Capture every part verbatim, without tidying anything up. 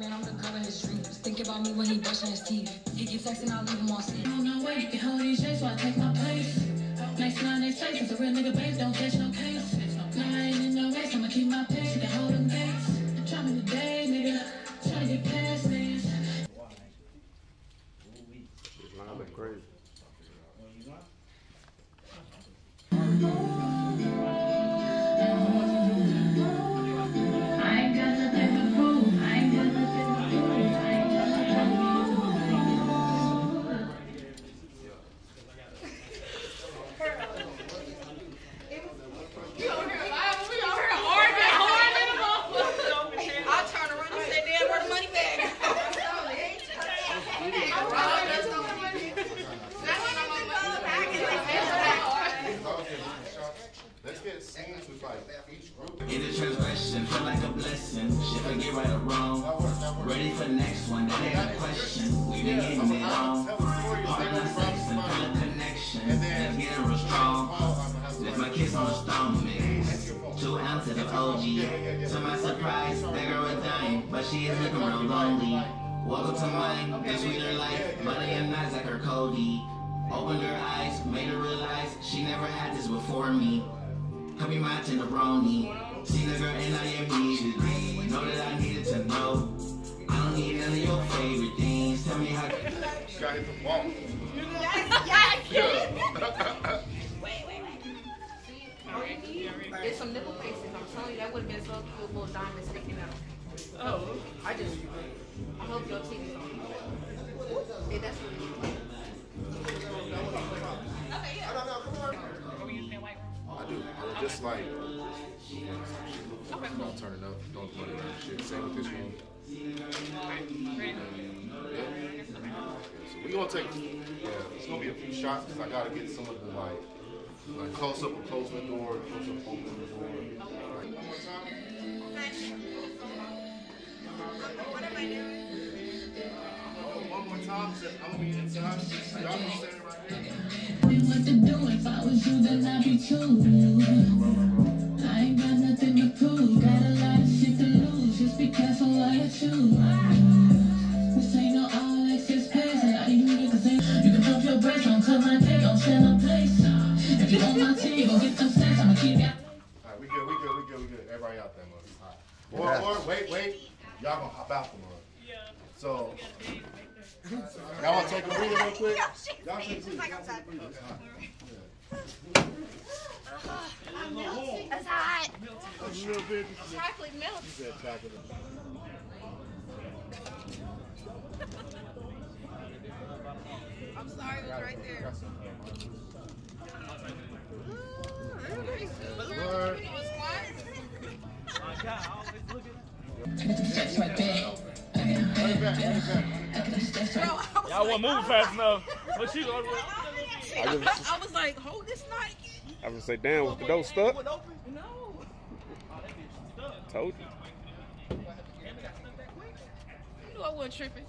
man, I'm the color of his dreams. Think about me when he brushing his teeth. He keeps texting, I'll leave him on scene. I don't know where you can hold these shades, so I take my place. Next line, they say, since a real nigga base, don't catch no case. Now I ain't in no race, I'ma keep my pace, you can hold them gates. Try me today, nigga, try to get past me. I look crazy. Get a transgression, feel like a blessing. Shit, forget right or wrong. Ready for next one, that ain't a question. We been getting it all. All in our sex and feel a connection. That's getting real strong. Lift my kiss on a stone mix. Two ounces of O G. To my surprise, that girl is dying, but she is looking real lonely. Welcome to mine, the sweeter life, but I am not like her Cody. Opened her eyes, made her realize she never had this before me. Help me my tenderoni. See the girl and I am needed. Know that I needed to know. I don't need any of your favorite things. Tell me how. You gotta hit the wall. Yes, yes. Wait, wait, wait. There's some nipple places. I'm telling you, that would have been so cute with little diamonds sticking out. Oh. I just. I hope your teeth is on. Yeah, that's what it is. Just like, don't turn it up, don't put it on shit. Same with this one. Yeah, so we're gonna take, yeah, it's gonna be a few shots because I gotta get some of the like, like close up or close the door, close up, open the door. Like, one more time. What am I doing? One more time, I'm gonna be inside. Y'all gonna stand right here. What to do if I was you, then I'd be too. Or, or, wait, wait, y'all gonna hop out the mud. Yeah. So, y'all wanna take a breather real quick? Y'all take a breather. Like okay, right. I'm melting. It's hot. Chocolate milk. You said chocolate milk. I'm sorry, it was right there. Y'all weren't moving fast enough. What you going with? I was like, hold this Nike. I was gonna say, damn, was the door stuck? No. Told you. You knew I wasn't tripping.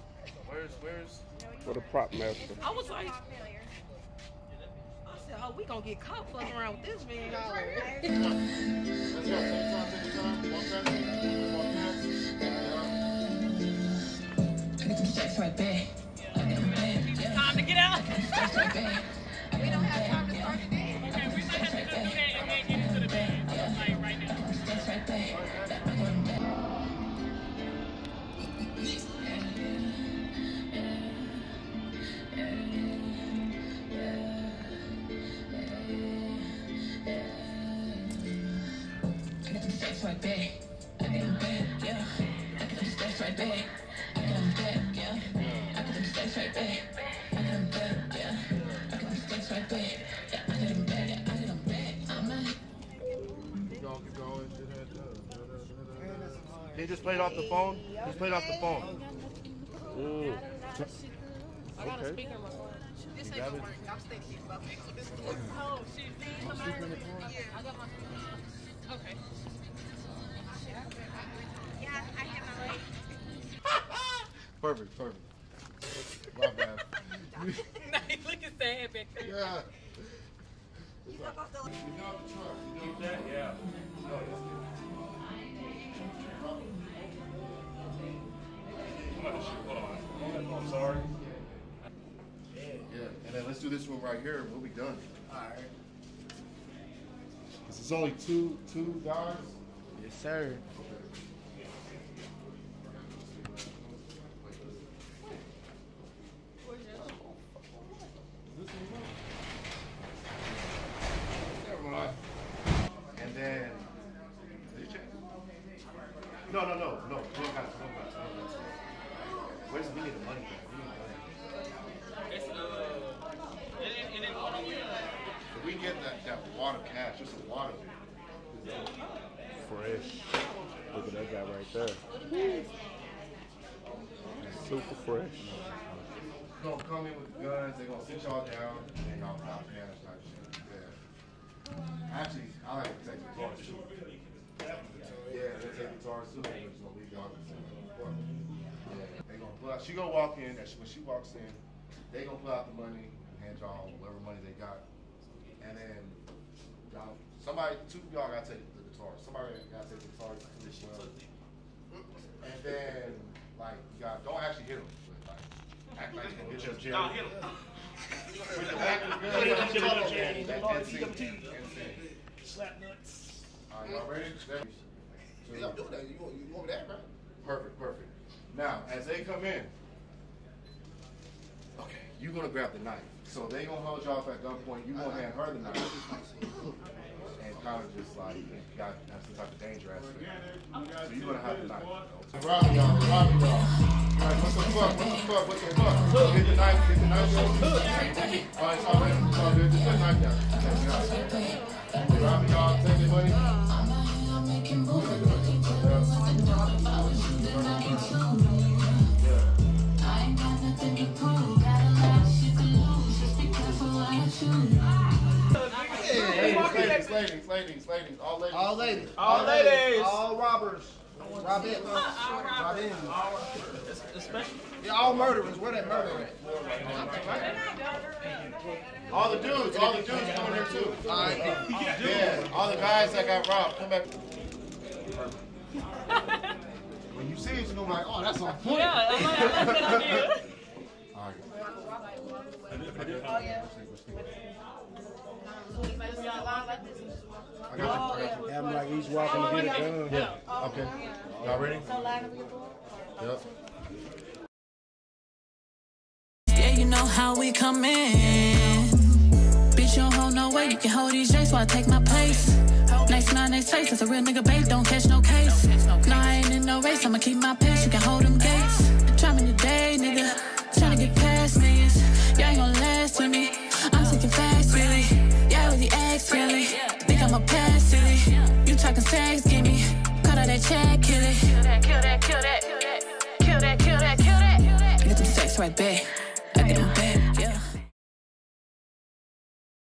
Where's, where's? For the prop master. I was like, I said, oh, we gonna get caught fucking around with this man. Right there. It's time to get out. We don't have time to start the day. Okay, we might have to go do that and then get into the bed. Like right now. That's right there. I got the steps right there. I got them back, yeah. I got the steps right there. I got them back. Right there. I got him back, yeah. I got him back right there. Yeah, I got him back, yeah, I got him back. I'm not. Keep going, keep going. He just played off the phone? Just played off the phone. Ooh. I got a speaker in my phone. This ain't gonna work. I'm thinking about making this door. Oh, shit. I got my phone. Okay. Yeah, I hit my leg. Perfect, perfect. My bad. Now he's looking sad back there. Yeah. You know the truck. You know that? Yeah. No, that's good. do this one right here and we'll be done. All right. Because it's only two, two guys? Yes, sir. Okay. And then, did you check? No, no, no, no, no, guys, no, guys, no, guys. Where's we need the money? It's uh, if we get that that wad of cash, just a wad of it. Fresh. Look at that guy right there. Woo. Super fresh. Gonna come in with guns, they're gonna sit y'all down, and y'all pop cash type shit. Yeah. Actually, I like to take the guitar too. Yeah, they take the guitar too, they're just gonna leave y'all to sit down. They gonna pull out, she gonna walk in, and when she walks in, they gonna pull out the money, hand y'all whatever money they got. And then, y'all, somebody, two of y'all gotta take the guitar. Somebody gotta take the guitar to this one. And then, like, y'all don't actually hit them. But, like, act like you hit your jelly. Nah, hit him. With the back of the gun, you hit your jelly. That's it. Slap nuts. All right, y'all ready? You don't do that. You want that, right? Perfect, perfect. Now, as they come in, okay, you're going to grab the knife. So they going to hold y'all at gunpoint. You're going to hand her the knife. And kind of just like, you got some type of danger aspect. So you're going to have the knife. Robbie, y'all. Robbie, y'all. All right, what the fuck, what the fuck, what the fuck? Get the knife, get the knife down. All right, it's all right, it's all good. Just put the knife down. Robbie, y'all, take it, buddy. I ain't got nothing to prove. Got a lot of shit to lose. Just be careful what you choose. Ladies, ladies, ladies, ladies, ladies, all ladies. All ladies. All ladies. All robbers. Robin, Robin, especially yeah, all murderers. Where that murderer at? All the dudes, all the dudes coming here too. All right, yeah, all the guys that got robbed, come back. When you see it, you're gonna be like, oh, that's on point. Yeah, all right. Oh yeah. I got you, I got you. I'm like he's walking to get a gun. Yeah. Okay. Y'all ready? Yep. Yeah, you know how we come in. Bitch, you don't hold no way. You can hold these J's while I take my place. Next nine, next face. That's a real nigga bait. Don't catch no case. No, I ain't in no race. I'ma keep my pace. You can hold them gates. Try me today, nigga. Tryna get past me. Y'all ain't gonna last with me. I'm taking fast, really. Y'all really ask, really. Think I'ma pass, silly. You talking sex, gimme. Cut out that check, kill it. Kill that, kill that, kill that. Kill that, kill that, kill that. Get them sex right back.